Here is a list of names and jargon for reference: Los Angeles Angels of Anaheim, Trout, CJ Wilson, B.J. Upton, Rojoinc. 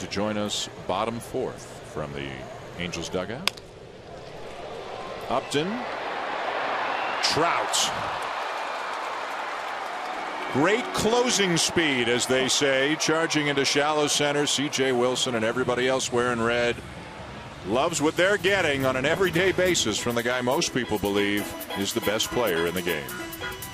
To join us, bottom fourth from the Angels dugout. Upton. Trout. Great closing speed, as they say, charging into shallow center. CJ Wilson and everybody else wearing red loves what they're getting on an everyday basis from the guy most people believe is the best player in the game.